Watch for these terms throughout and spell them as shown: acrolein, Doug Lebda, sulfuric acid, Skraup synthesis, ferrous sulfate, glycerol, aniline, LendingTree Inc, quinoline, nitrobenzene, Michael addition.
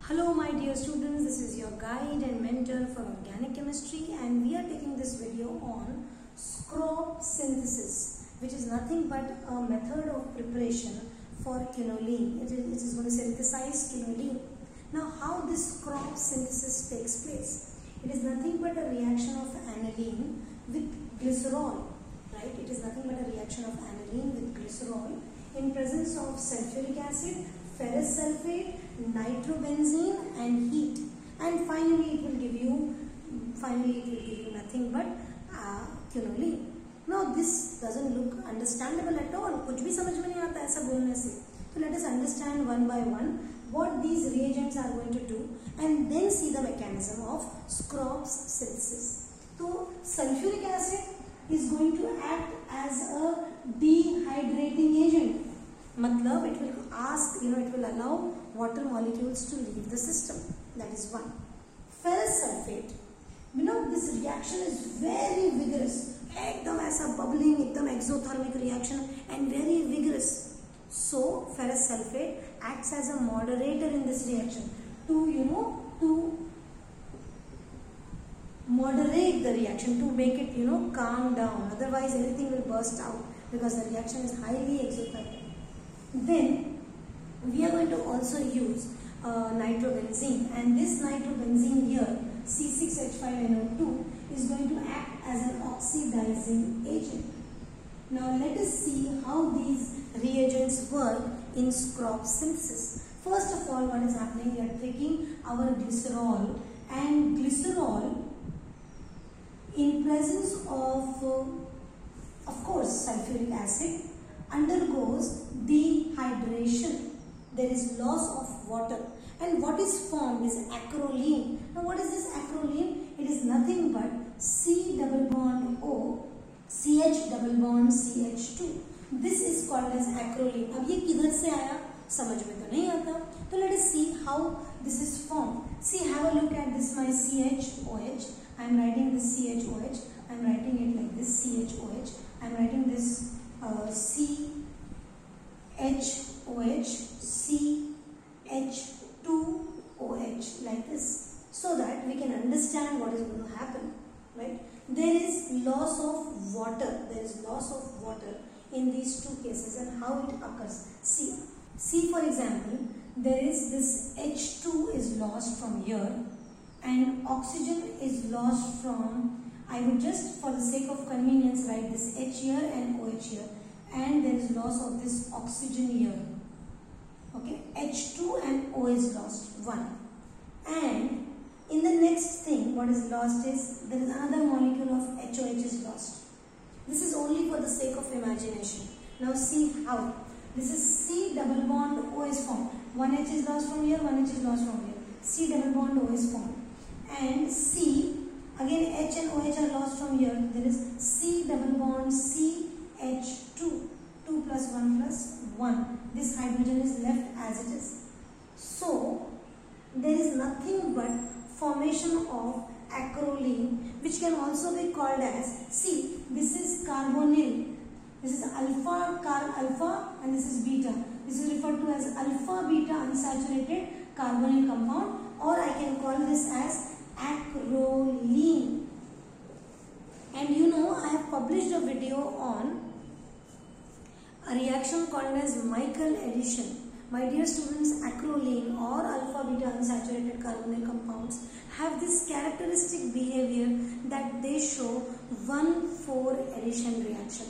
Hello my dear students, this is your guide and mentor from organic chemistry and we are taking this video on Skraup synthesis, which is nothing but a method of preparation for quinoline. It is going to synthesize quinoline. Now how this Skraup synthesis takes place? It is nothing but a reaction of aniline with glycerol. Right? It is nothing but a reaction of aniline with glycerol in presence of sulfuric acid, ferrous sulfate, nitrobenzene and heat, and finally it will give you nothing but quinoline. Now this doesn't look understandable at all. कुछ भी समझ में नहीं आता ऐसा बोलने से. So let us understand one by one what these reagents are going to do and then see the mechanism of Skraup synthesis. तो sulfuric acid is going to act as a dehydrating agent. मतलब it will allow water molecules to leave the system. That is one. Ferrous sulfate. This reaction is very vigorous. एकदम ऐसा bubbling, एकदम exothermic reaction and very vigorous. So ferrous sulfate acts as a moderator in this reaction to moderate the reaction, to make it calm down, otherwise everything will burst out because the reaction is highly exothermic. Then we are going to also use nitrobenzene, and this nitrobenzene here C6H5NO2 is going to act as an oxidizing agent. Now let us see how these reagents work in Skraup synthesis. First of all, what is happening? We are taking our glycerol, and glycerol in presence of course, sulfuric acid undergoes dehydration. There is loss of water. And what is formed is acrolein. Now what is this acrolein? It is nothing but C double bond O, CH double bond CH2. This is called as acrolein. अब ये किधर से आया? समझ में तो नहीं आता. तो let us see how this is formed. See, have a look at this my CHOH. I am writing this CHOH. I am writing it like this CHOH. I am writing this CHOH CH2OH like this, so that we can understand what is going to happen. Right? There is loss of water. There is loss of water in these two cases, and how it occurs. See for example, there is this H2 is lost from here. And oxygen is lost from, I would just for the sake of convenience write this H here and OH here, and there is loss of this oxygen here. Okay, H2 and O is lost, 1. And in the next thing what is lost is, there is another molecule of HOH is lost. This is only for the sake of imagination. Now see how. This is C double bond O is formed. 1H is lost from here, 1H is lost from here. C double bond O is formed. And C, again H and OH are lost from here. There is C double bond CH2, 2 plus 1 plus 1. This hydrogen is left as it is. So there is nothing but formation of acrolein, which can also be called as, see, this is carbonyl. This is alpha and this is beta. This is referred to as alpha beta unsaturated carbonyl compound. Or I can call this as acrolein. And I have published a video on a reaction called as Michael addition. My dear students, acrolein or alpha beta unsaturated carbonyl compounds have this characteristic behavior that they show 1,4 addition reaction.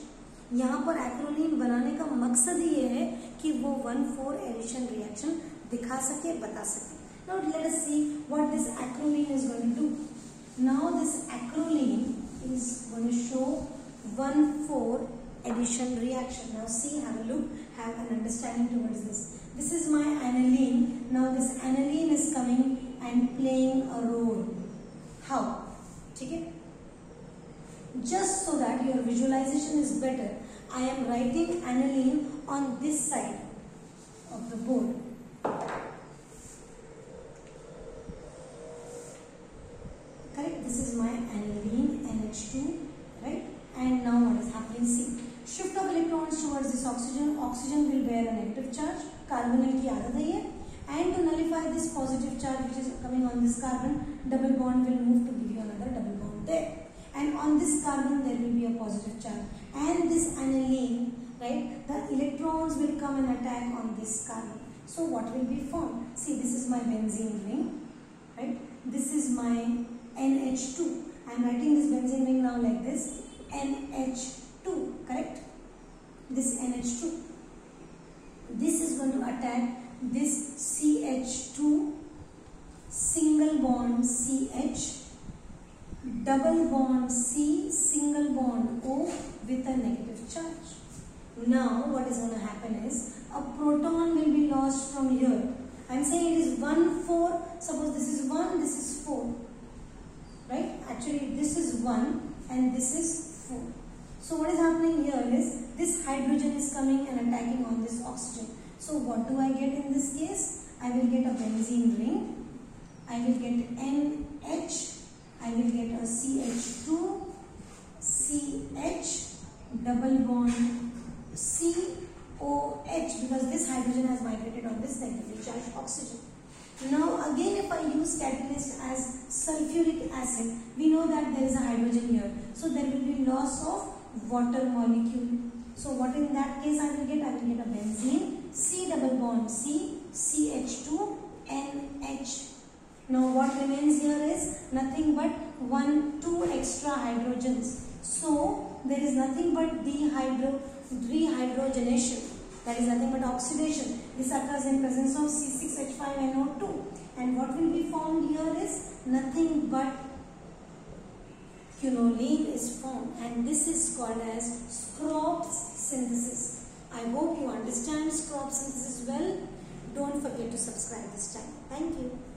यहाँ पर acrolein बनाने का मकसद ये है कि वो 1,4 addition reaction दिखा सके, बता सके. Now let us see what this acrolein is going to do. Now this acrolein is going to show 1,4 addition reaction. Now see, have a look, have an understanding towards this. This is my aniline. Now this aniline is coming and playing a role. How? Okay? Just so that your visualization is better, I am writing aniline on this side of the board. This is my aniline NH2, right? And now what is happening? See, shift of electron towards this oxygen, oxygen will bear a negative charge. Carbonyl की आदत है ये. And to nullify this positive charge which is coming on this carbon, double bond will move to give you another double bond there. And on this carbon there will be a positive charge. And this aniline, right? The electrons will come and attack on this carbon. So what will be formed? See, this is my benzene ring, right? This is my NH2. I am writing this benzene ring now like this, NH2, correct? This NH2. This is going to attack this CH2, single bond CH, double bond C, single bond O with a negative charge. Now what is going to happen is a proton will be lost from here. I am saying it is 1, 4. Suppose this is 1, this is 4, right? Actually this is 1 and this is 4. So what is happening here is this hydrogen is coming and attacking on this oxygen. So what do I get in this case? I will get a benzene ring. I will get NH. I will get a CH2, CH, double bond COH, because this hydrogen has migrated on this negatively charged oxygen. Now again if I use catalyst as sulfuric acid, we know that there is a hydrogen here. So there will be loss of water molecule. So what in that case I will get? I will get a benzene, C double bond C, CH2, NH. Now what remains here is nothing but 1, 2 extra hydrogens. So there is nothing but rehydrogenation. That is nothing but oxidation. This occurs in presence of C6H5NO2. And what will be formed here is nothing but quinoline is formed. And this is called as Skraup synthesis. I hope you understand Skraup synthesis well. Don't forget to subscribe this time. Thank you.